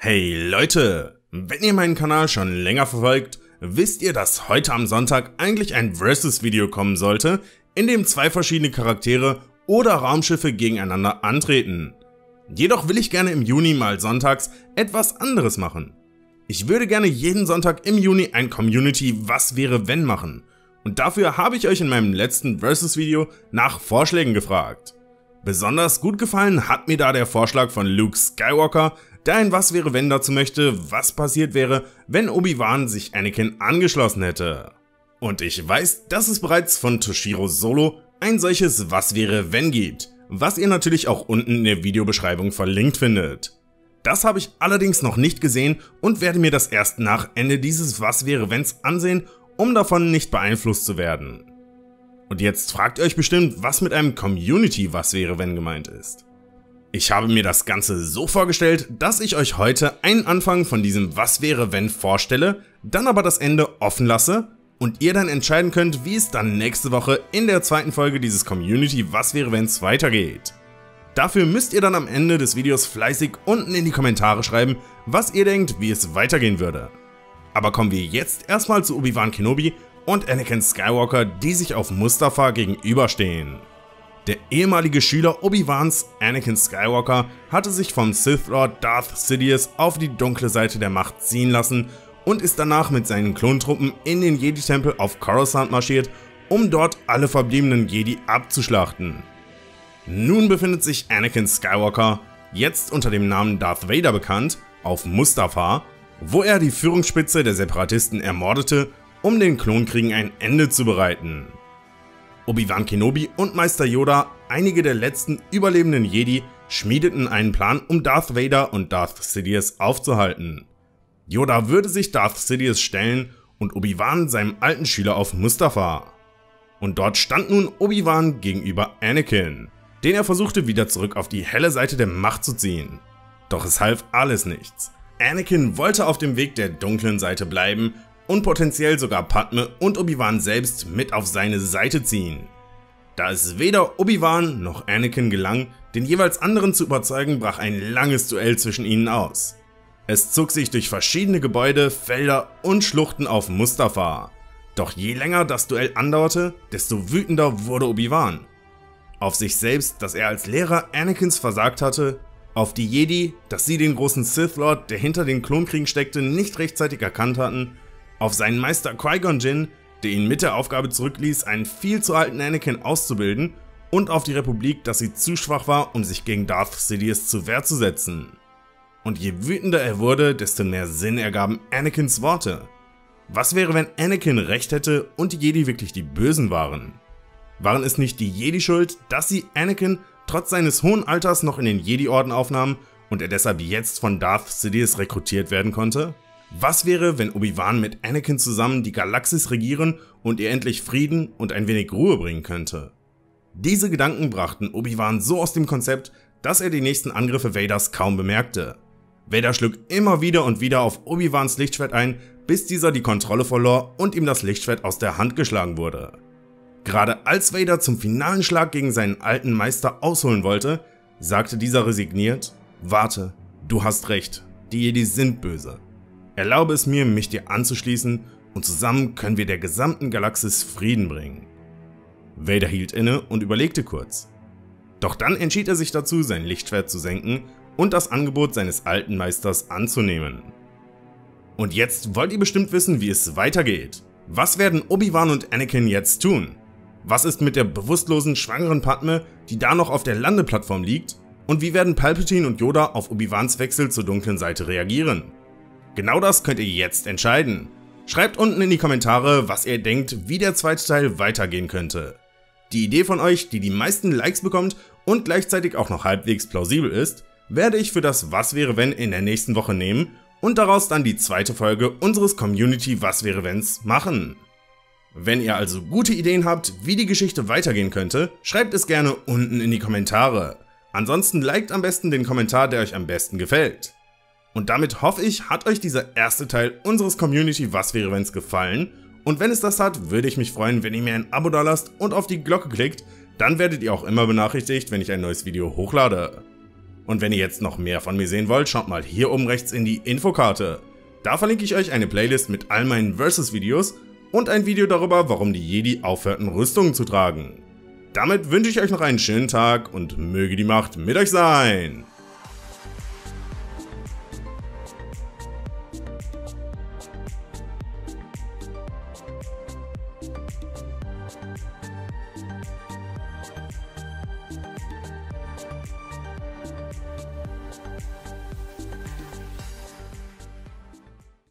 Hey Leute, wenn ihr meinen Kanal schon länger verfolgt, wisst ihr, dass heute am Sonntag eigentlich ein Versus-Video kommen sollte, in dem zwei verschiedene Charaktere oder Raumschiffe gegeneinander antreten. Jedoch will ich gerne im Juni mal sonntags etwas anderes machen. Ich würde gerne jeden Sonntag im Juni ein Community-Was-wäre-wenn machen und dafür habe ich euch in meinem letzten Versus-Video nach Vorschlägen gefragt. Besonders gut gefallen hat mir da der Vorschlag von Luke Skywalker, der ein Was wäre wenn dazu möchte, was passiert wäre, wenn Obi-Wan sich Anakin angeschlossen hätte. Und ich weiß, dass es bereits von Tosche Solo ein solches Was wäre wenn gibt, was ihr natürlich auch unten in der Videobeschreibung verlinkt findet. Das habe ich allerdings noch nicht gesehen und werde mir das erst nach Ende dieses Was wäre wenns ansehen, um davon nicht beeinflusst zu werden. Und jetzt fragt ihr euch bestimmt, was mit einem Community Was wäre wenn gemeint ist. Ich habe mir das Ganze so vorgestellt, dass ich euch heute einen Anfang von diesem Was wäre wenn vorstelle, dann aber das Ende offen lasse und ihr dann entscheiden könnt, wie es dann nächste Woche in der zweiten Folge dieses Community Was wäre wenns weitergeht. Dafür müsst ihr dann am Ende des Videos fleißig unten in die Kommentare schreiben, was ihr denkt, wie es weitergehen würde. Aber kommen wir jetzt erstmal zu Obi-Wan Kenobi und Anakin Skywalker, die sich auf Mustafar gegenüberstehen. Der ehemalige Schüler Obi-Wans, Anakin Skywalker, hatte sich vom Sith Lord Darth Sidious auf die dunkle Seite der Macht ziehen lassen und ist danach mit seinen Klontruppen in den Jedi-Tempel auf Coruscant marschiert, um dort alle verbliebenen Jedi abzuschlachten. Nun befindet sich Anakin Skywalker, jetzt unter dem Namen Darth Vader bekannt, auf Mustafar, wo er die Führungsspitze der Separatisten ermordete, um den Klonkriegen ein Ende zu bereiten. Obi-Wan Kenobi und Meister Yoda, einige der letzten überlebenden Jedi, schmiedeten einen Plan, um Darth Vader und Darth Sidious aufzuhalten. Yoda würde sich Darth Sidious stellen und Obi-Wan seinem alten Schüler auf Mustafar. Und dort stand nun Obi-Wan gegenüber Anakin, den er versuchte wieder zurück auf die helle Seite der Macht zu ziehen. Doch es half alles nichts. Anakin wollte auf dem Weg der dunklen Seite bleiben und potenziell sogar Padme und Obi-Wan selbst mit auf seine Seite ziehen. Da es weder Obi-Wan noch Anakin gelang, den jeweils anderen zu überzeugen, brach ein langes Duell zwischen ihnen aus. Es zog sich durch verschiedene Gebäude, Felder und Schluchten auf Mustafar. Doch je länger das Duell andauerte, desto wütender wurde Obi-Wan. Auf sich selbst, dass er als Lehrer Anakins versagt hatte, auf die Jedi, dass sie den großen Sith Lord, der hinter den Klonkriegen steckte, nicht rechtzeitig erkannt hatten, auf seinen Meister Qui-Gon Jinn, der ihn mit der Aufgabe zurückließ, einen viel zu alten Anakin auszubilden, und auf die Republik, dass sie zu schwach war, um sich gegen Darth Sidious zur Wehr zu setzen. Und je wütender er wurde, desto mehr Sinn ergaben Anakins Worte. Was wäre, wenn Anakin recht hätte und die Jedi wirklich die Bösen waren? Waren es nicht die Jedi schuld, dass sie Anakin trotz seines hohen Alters noch in den Jedi-Orden aufnahmen und er deshalb jetzt von Darth Sidious rekrutiert werden konnte? Was wäre, wenn Obi-Wan mit Anakin zusammen die Galaxis regieren und ihr endlich Frieden und ein wenig Ruhe bringen könnte? Diese Gedanken brachten Obi-Wan so aus dem Konzept, dass er die nächsten Angriffe Vaders kaum bemerkte. Vader schlug immer wieder und wieder auf Obi-Wans Lichtschwert ein, bis dieser die Kontrolle verlor und ihm das Lichtschwert aus der Hand geschlagen wurde. Gerade als Vader zum finalen Schlag gegen seinen alten Meister ausholen wollte, sagte dieser resigniert: "Warte, du hast recht, die Jedi sind böse. Erlaube es mir, mich dir anzuschließen und zusammen können wir der gesamten Galaxis Frieden bringen." Vader hielt inne und überlegte kurz. Doch dann entschied er sich dazu, sein Lichtschwert zu senken und das Angebot seines alten Meisters anzunehmen. Und jetzt wollt ihr bestimmt wissen, wie es weitergeht. Was werden Obi-Wan und Anakin jetzt tun? Was ist mit der bewusstlosen, schwangeren Padme, die da noch auf der Landeplattform liegt? Und wie werden Palpatine und Yoda auf Obi-Wans Wechsel zur dunklen Seite reagieren? Genau das könnt ihr jetzt entscheiden. Schreibt unten in die Kommentare, was ihr denkt, wie der zweite Teil weitergehen könnte. Die Idee von euch, die die meisten Likes bekommt und gleichzeitig auch noch halbwegs plausibel ist, werde ich für das Was wäre wenn in der nächsten Woche nehmen und daraus dann die zweite Folge unseres Community Was wäre wenns machen. Wenn ihr also gute Ideen habt, wie die Geschichte weitergehen könnte, schreibt es gerne unten in die Kommentare. Ansonsten liked am besten den Kommentar, der euch am besten gefällt. Und damit hoffe ich, hat euch dieser erste Teil unseres Community Was wäre wenns gefallen, und wenn es das hat, würde ich mich freuen, wenn ihr mir ein Abo dalasst und auf die Glocke klickt, dann werdet ihr auch immer benachrichtigt, wenn ich ein neues Video hochlade. Und wenn ihr jetzt noch mehr von mir sehen wollt, schaut mal hier oben rechts in die Infokarte. Da verlinke ich euch eine Playlist mit all meinen Versus-Videos und ein Video darüber, warum die Jedi aufhörten, Rüstungen zu tragen. Damit wünsche ich euch noch einen schönen Tag und möge die Macht mit euch sein!